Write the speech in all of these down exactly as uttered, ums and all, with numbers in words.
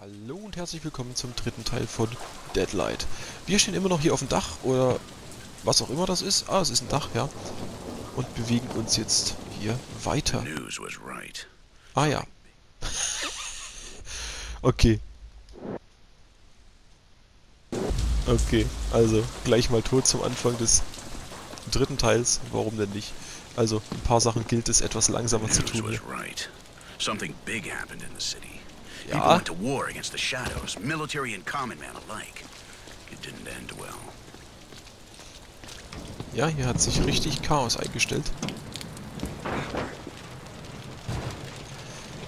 Hallo und herzlich willkommen zum dritten Teil von Deadlight. Wir stehen immer noch hier auf dem Dach oder was auch immer das ist. Ah, es ist ein Dach, ja. Und bewegen uns jetzt hier weiter. Ah ja. Okay. Okay, also gleich mal tot zum Anfang des dritten Teils. Warum denn nicht? Also ein paar Sachen gilt es etwas langsamer zu tun. Ja. People went to war against the shadows, military and common man alike. It didn't end well. Ja, hier hat sich richtig Chaos eingestellt.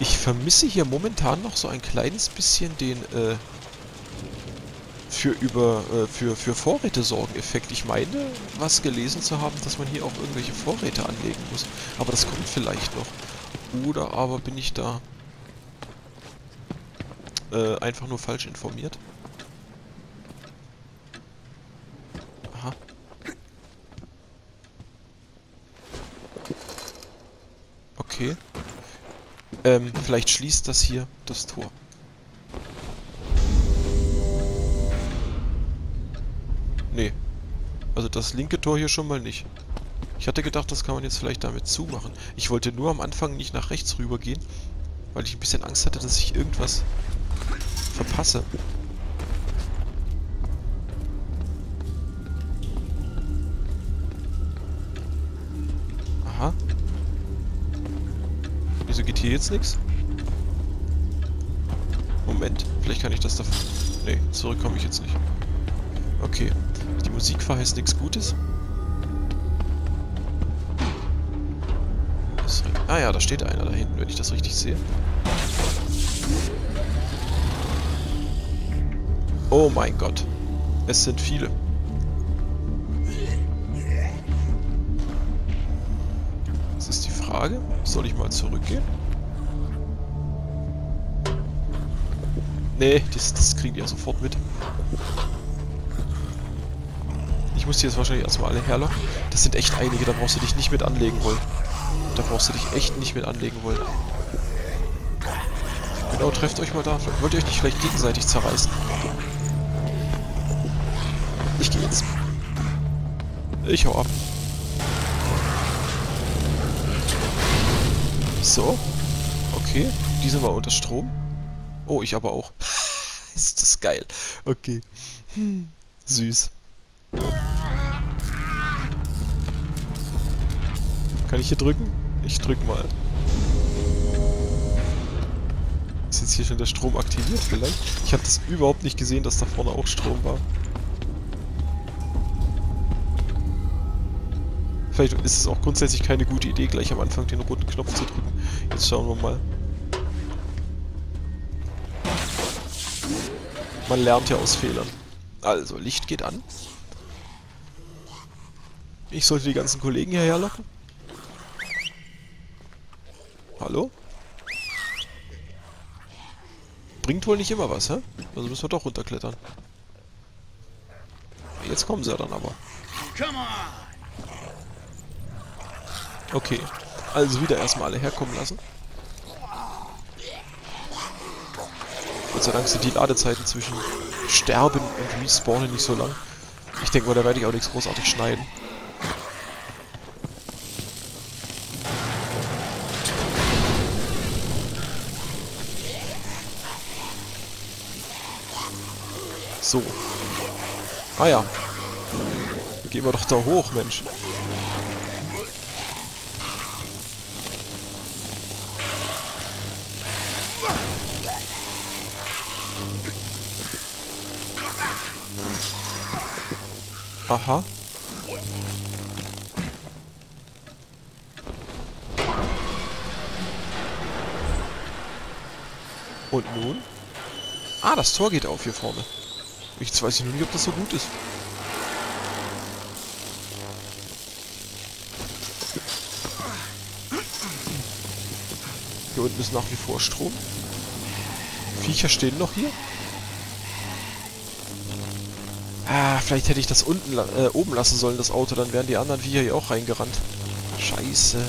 Ich vermisse hier momentan noch so ein kleines bisschen den äh, für über äh, für für Vorräte sorgen Effekt. Ich meine, was gelesen zu haben, dass man hier auch irgendwelche Vorräte anlegen muss. Aber das kommt vielleicht noch. Oder aber bin ich da Äh, einfach nur falsch informiert. Aha. Okay. Ähm, vielleicht schließt das hier das Tor. Nee. Also das linke Tor hier schon mal nicht. Ich hatte gedacht, das kann man jetzt vielleicht damit zumachen. Ich wollte nur am Anfang nicht nach rechts rüber gehen, weil ich ein bisschen Angst hatte, dass ich irgendwas verpasse. Aha. Wieso geht hier jetzt nichts? Moment, vielleicht kann ich das da... Ne, zurück komme ich jetzt nicht. Okay, die Musik verheißt nichts Gutes. Das... Ah ja, da steht einer da hinten, wenn ich das richtig sehe. Oh mein Gott. Es sind viele. Das ist die Frage. Soll ich mal zurückgehen? Nee, das, das kriegen die ja sofort mit. Ich muss die jetzt wahrscheinlich erstmal alle herlocken. Das sind echt einige, da brauchst du dich nicht mit anlegen wollen. Da brauchst du dich echt nicht mit anlegen wollen. Genau, trefft euch mal da. Wollt ihr euch nicht vielleicht gegenseitig zerreißen? Ich gehe jetzt. Ich hau ab. So. Okay. Die sind mal unter Strom. Oh, ich aber auch. Ist das geil. Okay. Hm. Süß. Kann ich hier drücken? Ich drück mal. Ist jetzt hier schon der Strom aktiviert vielleicht? Ich habe das überhaupt nicht gesehen, dass da vorne auch Strom war. Vielleicht ist es auch grundsätzlich keine gute Idee, gleich am Anfang den roten Knopf zu drücken. Jetzt schauen wir mal. Man lernt ja aus Fehlern. Also, Licht geht an. Ich sollte die ganzen Kollegen hierher locken. Hallo? Bringt wohl nicht immer was, hä? Also müssen wir doch runterklettern. Jetzt kommen sie ja dann aber. Okay, also wieder erstmal alle herkommen lassen. Gott sei Dank sind die Ladezeiten zwischen Sterben und Respawnen nicht so lang. Ich denke mal, da werde ich auch nichts großartig schneiden. So. Ah ja. Gehen wir doch da hoch, Mensch. Aha. Und nun? Ah, das Tor geht auf hier vorne. Jetzt weiß ich nur nicht, ob das so gut ist. Hier unten ist nach wie vor Strom. Viecher stehen noch hier. Ah, vielleicht hätte ich das unten la äh, oben lassen sollen, das Auto, dann wären die anderen Viecher hier auch reingerannt. Scheiße.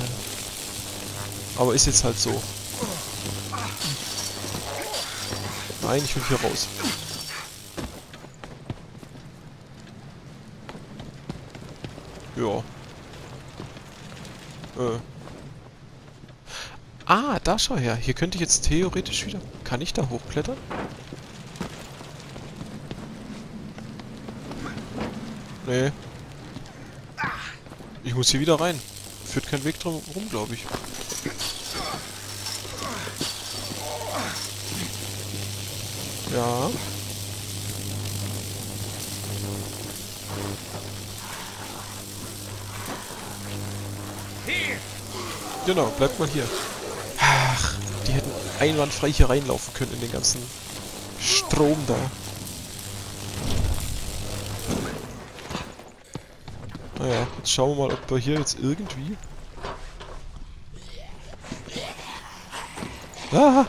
Aber ist jetzt halt so. Nein, ich will hier raus. Ja. Äh. Ah, da schau her. Hier könnte ich jetzt theoretisch wieder... Kann ich da hochklettern? Nee. Ich muss hier wieder rein. Führt kein Weg drum rum, glaube ich. Ja. Genau, bleibt mal hier. Ach, die hätten einwandfrei hier reinlaufen können in den ganzen Strom da. Naja, jetzt schauen wir mal, ob wir hier jetzt irgendwie... Ah!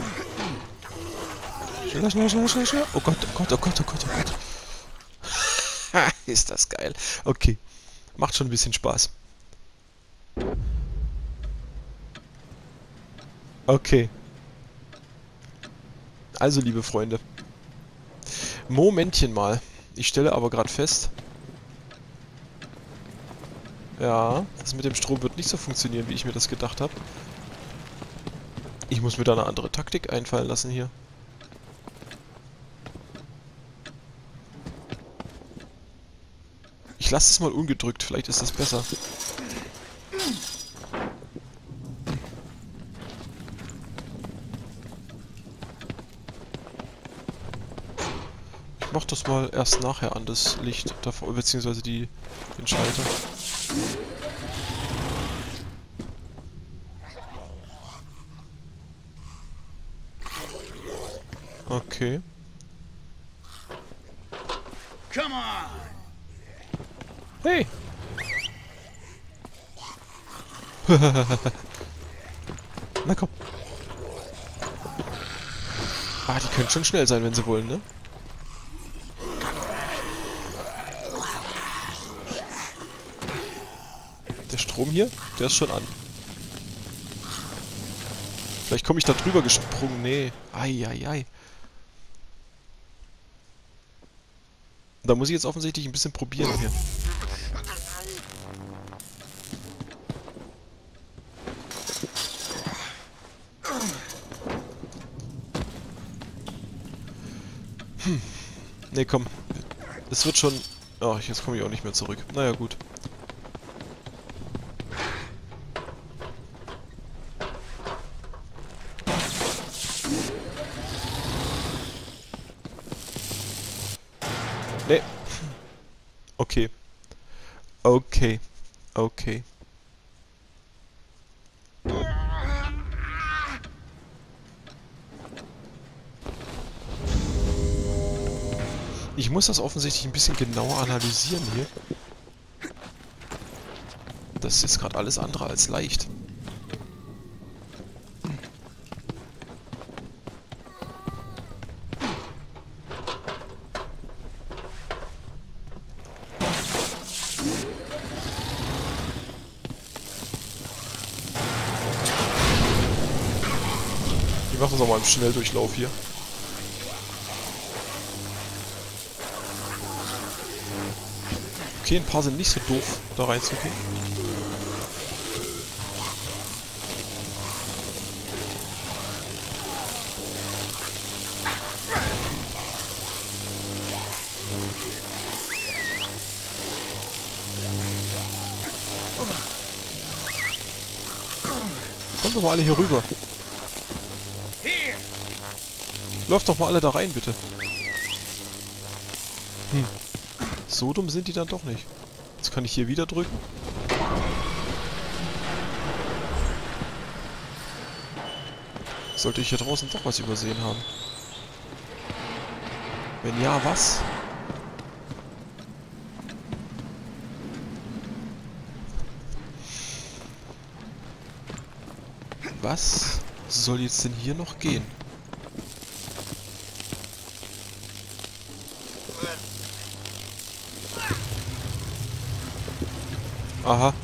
Schneller, schneller, schneller, schneller, schneller! Oh Gott, oh Gott, oh Gott, oh Gott, oh Gott! Ha, ist das geil! Okay, macht schon ein bisschen Spaß. Okay. Also, liebe Freunde. Momentchen mal. Ich stelle aber gerade fest... Ja, das mit dem Strom wird nicht so funktionieren, wie ich mir das gedacht habe. Ich muss mir da eine andere Taktik einfallen lassen hier. Ich lasse es mal ungedrückt, vielleicht ist das besser. Ich mach das mal erst nachher an, das Licht, beziehungsweise die, den Schalter. Okay. Hey! Na komm! Ah, die können schon schnell sein, wenn sie wollen, ne? Der Strom hier, der ist schon an. Vielleicht komme ich da drüber gesprungen. Nee. Ai, ai, ai. Da muss ich jetzt offensichtlich ein bisschen probieren hier. Hm. Nee, komm. Es wird schon... Ach, jetzt komme ich auch nicht mehr zurück. Naja, gut. Nee. Okay. Okay. Okay. Ich muss das offensichtlich ein bisschen genauer analysieren hier. Das ist jetzt gerade alles andere als leicht. Ich mache das auch mal im Schnelldurchlauf hier. Okay, ein paar sind nicht so doof, da reinzugehen. Kommt doch mal alle hier rüber. Läuft doch mal alle da rein, bitte. Hm. So dumm sind die dann doch nicht. Jetzt kann ich hier wieder drücken. Sollte ich hier draußen doch was übersehen haben? Wenn ja, was? Was soll jetzt denn hier noch gehen? Aha.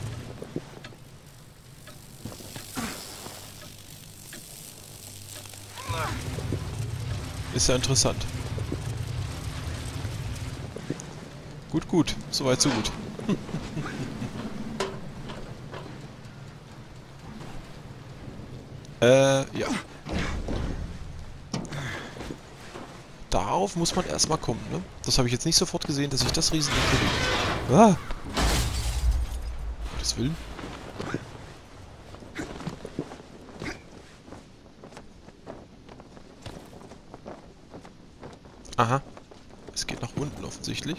Ist ja interessant. Gut, gut. Soweit, so gut. äh, ja. Darauf muss man erstmal kommen, ne? Das habe ich jetzt nicht sofort gesehen, dass ich das riesige kriege. Ah! Gottes Willen. Aha. Es geht nach unten offensichtlich.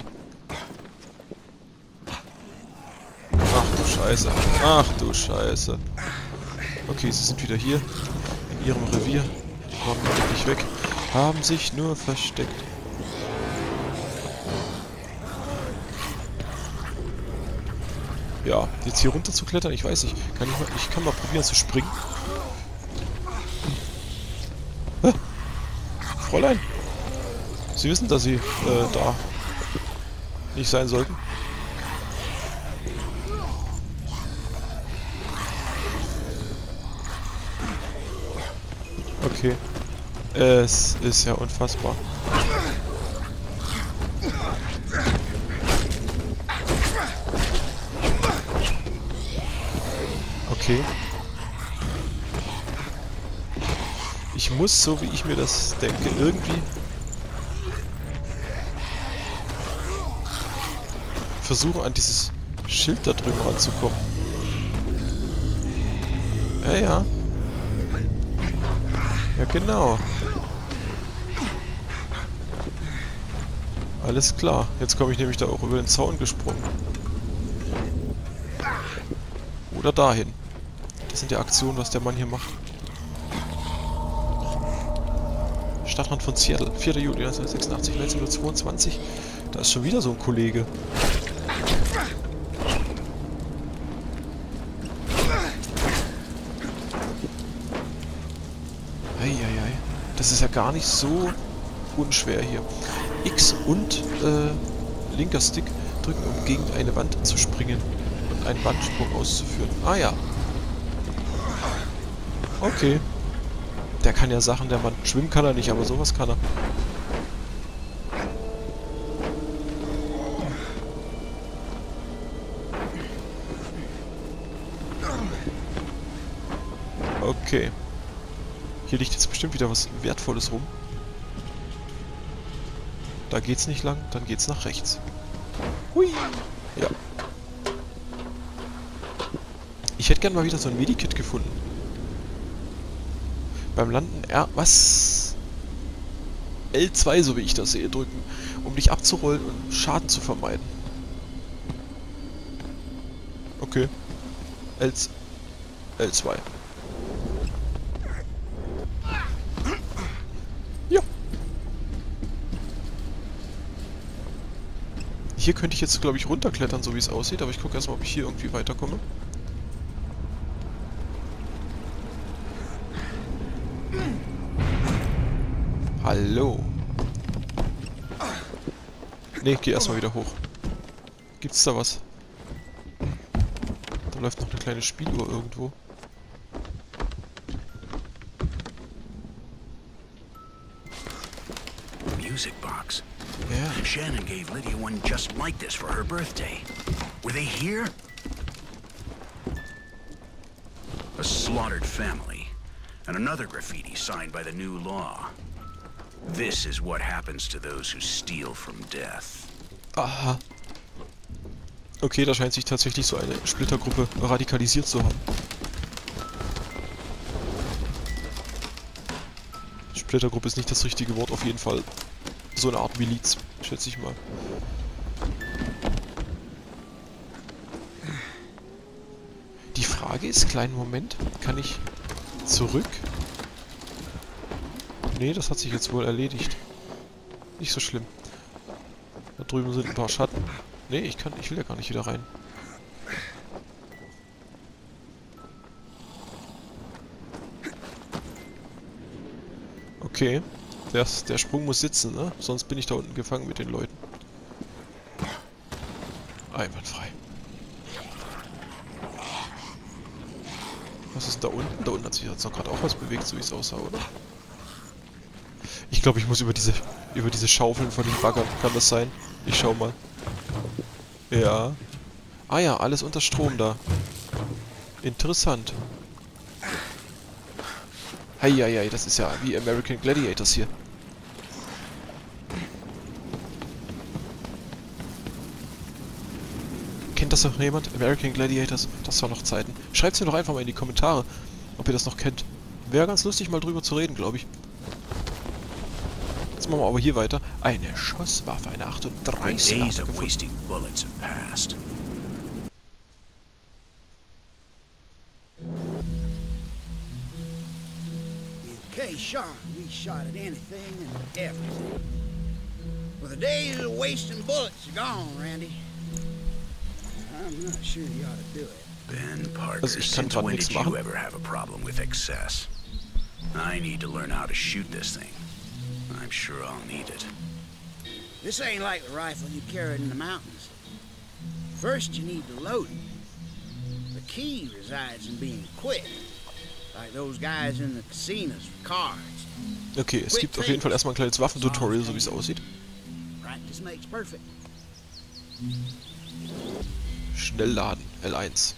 Ach du Scheiße. Ach du Scheiße. Okay, sie sind wieder hier. In ihrem Revier. Kommen nicht weg. Haben sich nur versteckt. Ja, jetzt hier runter zu klettern, ich weiß nicht. Kann ich, mal, ich kann mal probieren zu springen. Ah, Fräulein! Sie wissen, dass sie äh, da nicht sein sollten. Okay. Es ist ja unfassbar. Okay. Ich muss, so wie ich mir das denke, irgendwie versuchen, an dieses Schild da drüben ranzukommen. Ja, ja. Ja, genau. Alles klar. Jetzt komme ich nämlich da auch über den Zaun gesprungen. Oder dahin. Das sind die Aktionen, was der Mann hier macht. Stadtrand von Seattle, vierter Juli neunzehnhundertsechsundachtzig, neunzehn Uhr zweiundzwanzig. Da ist schon wieder so ein Kollege. Eieiei. Das ist ja gar nicht so unschwer hier. X und äh, linker Stick drücken, um gegen eine Wand zu springen und einen Wandsprung auszuführen. Ah ja. Okay. Der kann ja Sachen, der Mann. Schwimmen kann er nicht, aber sowas kann er. Okay. Hier liegt jetzt bestimmt wieder was Wertvolles rum. Da geht's nicht lang, dann geht's nach rechts. Hui! Ja. Ich hätte gern mal wieder so ein Medikit gefunden. Beim Landen R... Was? L zwei, so wie ich das sehe, drücken, um dich abzurollen und Schaden zu vermeiden. Okay. L zwei. Hier könnte ich jetzt, glaube ich, runterklettern, so wie es aussieht, aber ich gucke erstmal, ob ich hier irgendwie weiterkomme. Hallo. Ne, geh erstmal wieder hoch. Gibt's da was? Da läuft noch eine kleine Spieluhr irgendwo. Music Box. Yeah. Shannon gave Lydia one just like this for her birthday. Were they here? A slaughtered family, and another graffiti signed by the new law. This is what happens to those who steal from death. Aha. Okay, da scheint sich tatsächlich so eine Splittergruppe radikalisiert zu haben. Splittergruppe ist nicht das richtige Wort, auf jeden Fall. So eine Art Miliz, schätze ich mal. Die Frage ist, kleinen Moment, kann ich zurück? Ne, das hat sich jetzt wohl erledigt. Nicht so schlimm. Da drüben sind ein paar Schatten. Ne, ich kann, ich will ja gar nicht wieder rein. Okay. Der, der Sprung muss sitzen, ne? Sonst bin ich da unten gefangen mit den Leuten. Einwandfrei. Was ist denn da unten? Da unten hat sich jetzt noch gerade auch was bewegt, so wie es aussah, oder? Ich glaube, ich muss über diese über diese Schaufeln von den Baggern. Kann das sein? Ich schau mal. Ja. Ah ja, alles unter Strom da. Interessant. Heieiei, das ist ja wie American Gladiators hier. Kennt das noch jemand? American Gladiators? Das war noch Zeiten. Schreibt es mir doch einfach mal in die Kommentare, ob ihr das noch kennt. Wäre ganz lustig, mal drüber zu reden, glaube ich. Jetzt machen wir aber hier weiter. Eine Schusswaffe, eine achtunddreißiger. Hey, Sean, we shot at anything and everything. Well, the days of wasting bullets are gone, Randy. I'm not sure you ought to do it. Ben Parker, also, since when did you ever have a problem with excess? I need to learn how to shoot this thing. I'm sure I'll need it. This ain't like the rifle you carried in the mountains. First, you need to load it. The key resides in being quick. Okay, es gibt auf jeden Fall erstmal ein kleines Waffentutorial, so wie es aussieht. Schnell laden, L eins.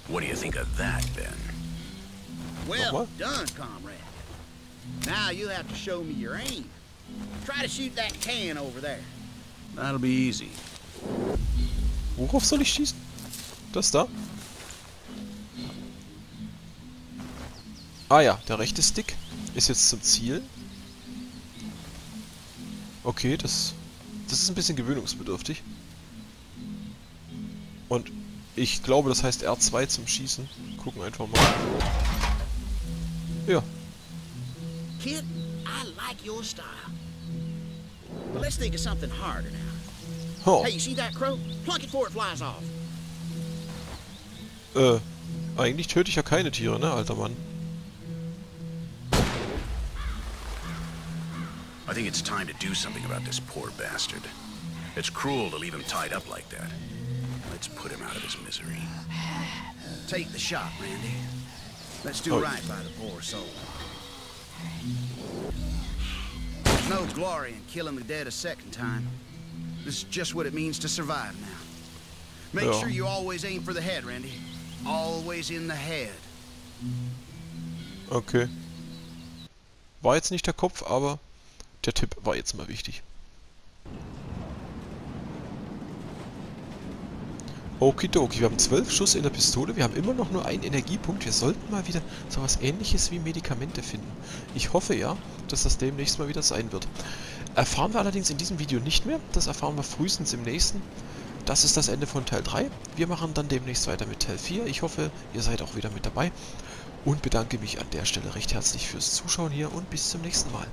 Nochmal? Worauf soll ich schießen? Das da? Ah ja, der rechte Stick ist jetzt zum Ziel. Okay, das, das ist ein bisschen gewöhnungsbedürftig. Und ich glaube, das heißt R zwei zum Schießen. Gucken einfach mal. Ja. Kid, I like your style. But let's think of something harder now. Hey, you see that crow? Plunk it before it flies off. Äh, eigentlich töte ich ja keine Tiere, ne, alter Mann. I think it's time to do something about this poor bastard. It's cruel to leave him tied up like that. Let's put him out of his misery. Take the shot, Randy. Let's do oh. right by the poor soul. There's no glory in killing the dead a second time. This is just what it means to survive now. Make oh. sure you always aim for the head, Randy. Always in the head. Okay. War jetzt nicht der Kopf, aber... Der Tipp war jetzt mal wichtig. Okidoki, wir haben zwölf Schuss in der Pistole, wir haben immer noch nur einen Energiepunkt. Wir sollten mal wieder so was Ähnliches wie Medikamente finden. Ich hoffe ja, dass das demnächst mal wieder sein wird. Erfahren wir allerdings in diesem Video nicht mehr, das erfahren wir frühestens im nächsten. Das ist das Ende von Teil drei. Wir machen dann demnächst weiter mit Teil vier. Ich hoffe, ihr seid auch wieder mit dabei und bedanke mich an der Stelle recht herzlich fürs Zuschauen hier und bis zum nächsten Mal.